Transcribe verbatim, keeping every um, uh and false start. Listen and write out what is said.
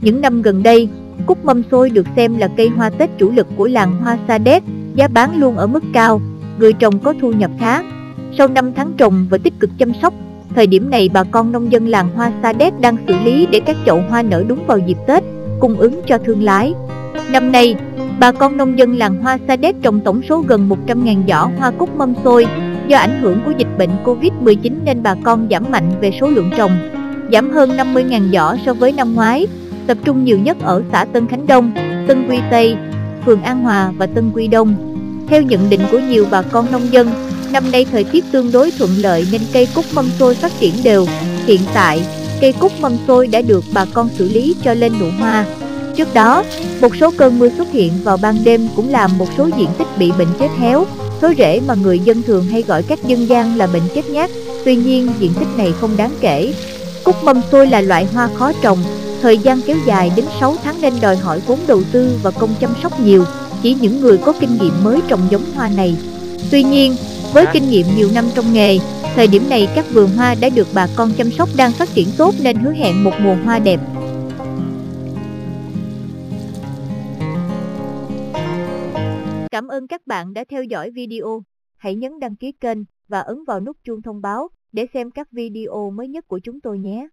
Những năm gần đây, cúc mâm xôi được xem là cây hoa Tết chủ lực của làng hoa Sa Đéc, giá bán luôn ở mức cao, người trồng có thu nhập khá. Sau năm tháng trồng và tích cực chăm sóc, thời điểm này bà con nông dân làng hoa Sa Đéc đang xử lý để các chậu hoa nở đúng vào dịp Tết, cung ứng cho thương lái. Năm nay, bà con nông dân làng hoa Sa Đéc trồng tổng số gần một trăm nghìn giỏ hoa cúc mâm xôi. Do ảnh hưởng của dịch bệnh Covid mười chín nên bà con giảm mạnh về số lượng trồng, giảm hơn năm mươi nghìn giỏ so với năm ngoái, tập trung nhiều nhất ở xã Tân Khánh Đông, Tân Quy Tây, phường An Hòa và Tân Quy Đông. Theo nhận định của nhiều bà con nông dân, năm nay thời tiết tương đối thuận lợi nên cây cúc mâm xôi phát triển đều. Hiện tại, cây cúc mâm xôi đã được bà con xử lý cho lên nụ hoa. Trước đó, một số cơn mưa xuất hiện vào ban đêm cũng làm một số diện tích bị bệnh chết héo, thối rễ mà người dân thường hay gọi cách dân gian là bệnh chết nhát. Tuy nhiên, diện tích này không đáng kể. Cúc mâm xôi là loại hoa khó trồng, thời gian kéo dài đến sáu tháng nên đòi hỏi vốn đầu tư và công chăm sóc nhiều. Chỉ những người có kinh nghiệm mới trồng giống hoa này. Tuy nhiên, với kinh nghiệm nhiều năm trong nghề, thời điểm này các vườn hoa đã được bà con chăm sóc đang phát triển tốt nên hứa hẹn một mùa hoa đẹp. Cảm ơn các bạn đã theo dõi video. Hãy nhấn đăng ký kênh và ấn vào nút chuông thông báo để xem các video mới nhất của chúng tôi nhé.